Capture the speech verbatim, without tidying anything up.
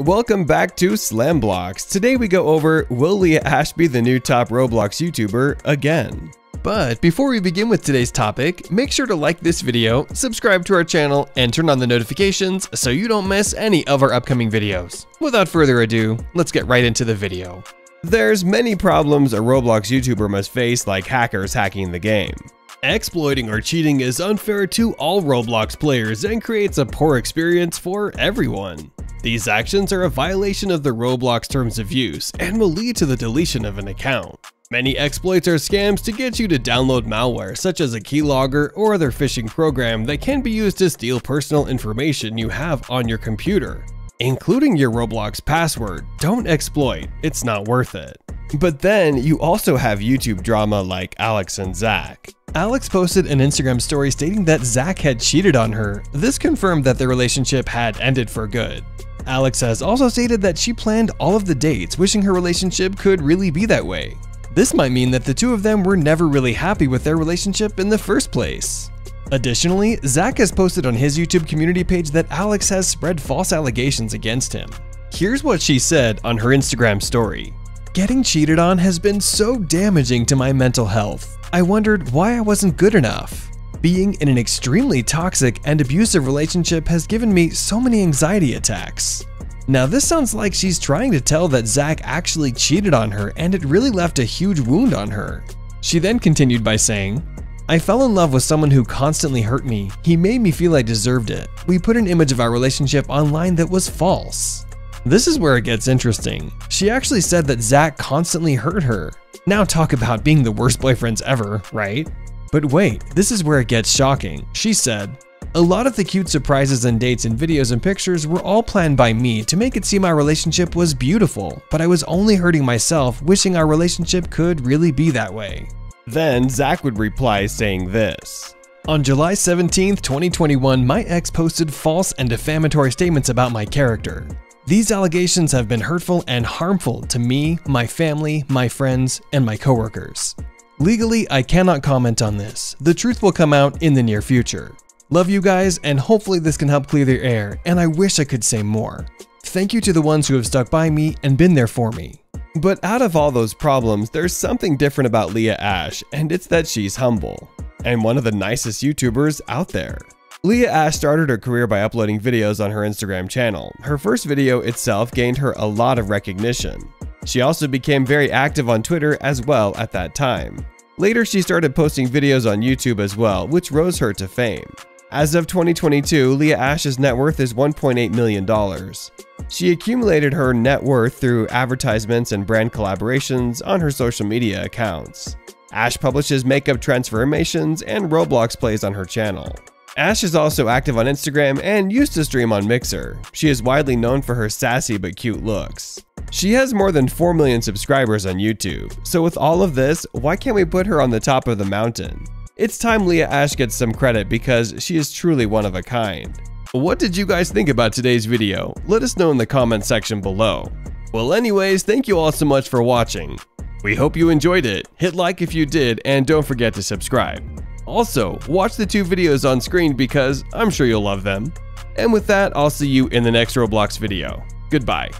Welcome back to Slam Blox. Today we go over, will Leah Ashe be the new top Roblox YouTuber again? But before we begin with today's topic, make sure to like this video, subscribe to our channel, and turn on the notifications so you don't miss any of our upcoming videos. Without further ado, let's get right into the video. There's many problems a Roblox YouTuber must face, like hackers hacking the game. Exploiting or cheating is unfair to all Roblox players and creates a poor experience for everyone. These actions are a violation of the Roblox terms of use and will lead to the deletion of an account. Many exploits are scams to get you to download malware such as a keylogger or other phishing program that can be used to steal personal information you have on your computer, including your Roblox password. Don't exploit, it's not worth it. But then you also have YouTube drama like Alex and Zach. Alex posted an Instagram story stating that Zach had cheated on her. This confirmed that their relationship had ended for good. Alex has also stated that she planned all of the dates, wishing her relationship could really be that way. This might mean that the two of them were never really happy with their relationship in the first place. Additionally, Zach has posted on his YouTube community page that Alex has spread false allegations against him. Here's what she said on her Instagram story. Getting cheated on has been so damaging to my mental health. I wondered why I wasn't good enough. Being in an extremely toxic and abusive relationship has given me so many anxiety attacks. Now this sounds like she's trying to tell that Zach actually cheated on her and it really left a huge wound on her. She then continued by saying, I fell in love with someone who constantly hurt me. He made me feel I deserved it. We put an image of our relationship online that was false. This is where it gets interesting. She actually said that Zach constantly hurt her. Now talk about being the worst boyfriends ever, right? But wait, this is where it gets shocking. She said, a lot of the cute surprises and dates and videos and pictures were all planned by me to make it seem our relationship was beautiful, but I was only hurting myself, wishing our relationship could really be that way. Then Zach would reply saying this. On July seventeenth, twenty twenty-one, my ex posted false and defamatory statements about my character. These allegations have been hurtful and harmful to me, my family, my friends, and my coworkers. Legally, I cannot comment on this. The truth will come out in the near future. Love you guys, and hopefully this can help clear the air, and I wish I could say more. Thank you to the ones who have stuck by me and been there for me. But out of all those problems, there's something different about Leah Ashe, and it's that she's humble, and one of the nicest YouTubers out there. Leah Ashe started her career by uploading videos on her Instagram channel. Her first video itself gained her a lot of recognition. She also became very active on Twitter as well at that time. Later, she started posting videos on YouTube as well, which rose her to fame. As of twenty twenty-two, Leah Ashe's net worth is one point eight million dollars. She accumulated her net worth through advertisements and brand collaborations on her social media accounts. Ashe publishes makeup transformations and Roblox plays on her channel. Ashe is also active on Instagram and used to stream on Mixer. She is widely known for her sassy but cute looks. She has more than four million subscribers on YouTube. So with all of this, why can't we put her on the top of the mountain? It's time Leah Ashe gets some credit because she is truly one of a kind. What did you guys think about today's video? Let us know in the comment section below. Well anyways, thank you all so much for watching. We hope you enjoyed it. Hit like if you did and don't forget to subscribe. Also, watch the two videos on screen because I'm sure you'll love them. And with that, I'll see you in the next Roblox video. Goodbye.